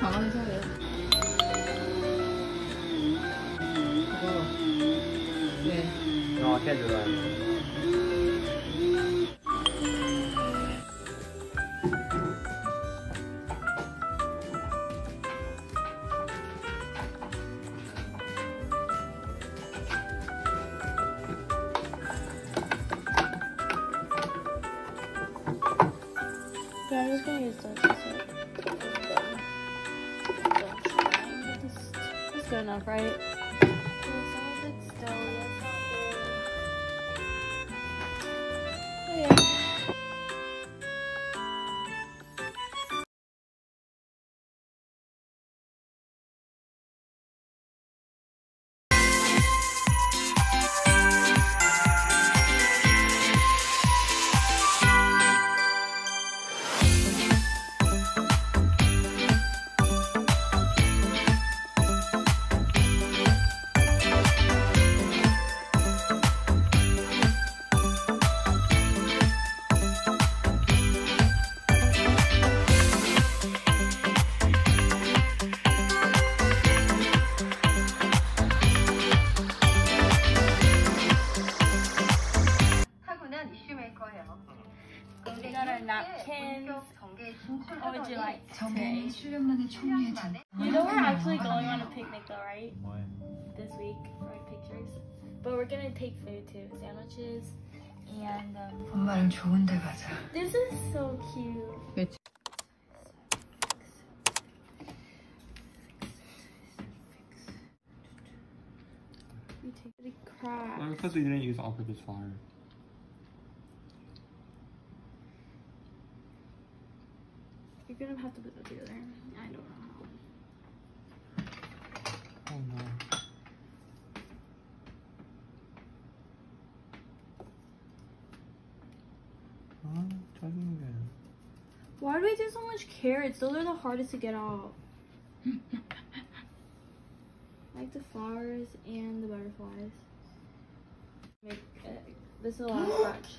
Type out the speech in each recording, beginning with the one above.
가만히 서야 돼. 이거. 네. 어, 잘 들어요. I'm just gonna use those as That's good enough, right? What would you like today? You know we're actually going on a picnic though, right? This week for pictures. But we're gonna take food too, sandwiches and. This is so cute. We take the crap. Well, because we didn't use all-purpose flour. You're gonna have to put that together. I don't know. Oh no. What are you talking about? Why do we do so much carrots? Those are the hardest to get off. Like the flowers and the butterflies. Make egg. This is a lot of scratch.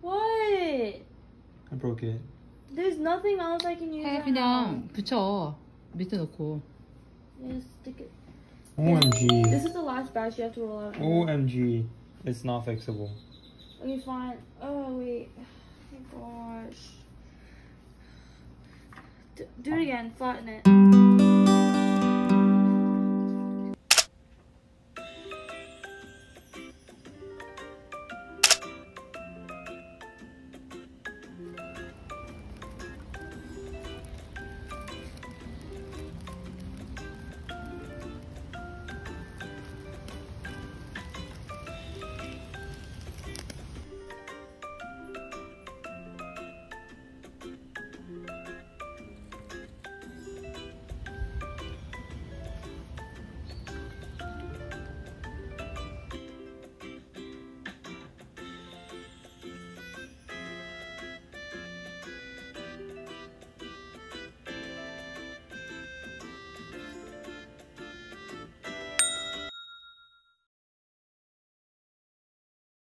What? I broke it. There's nothing else I can use. Hey, 그냥 붙여. 밑에 넣고. Just stick it. OMG. This is the last batch you have to roll out. OMG. It's not fixable. Okay, fine. Oh, wait. Oh my gosh. Do it again. Flatten it.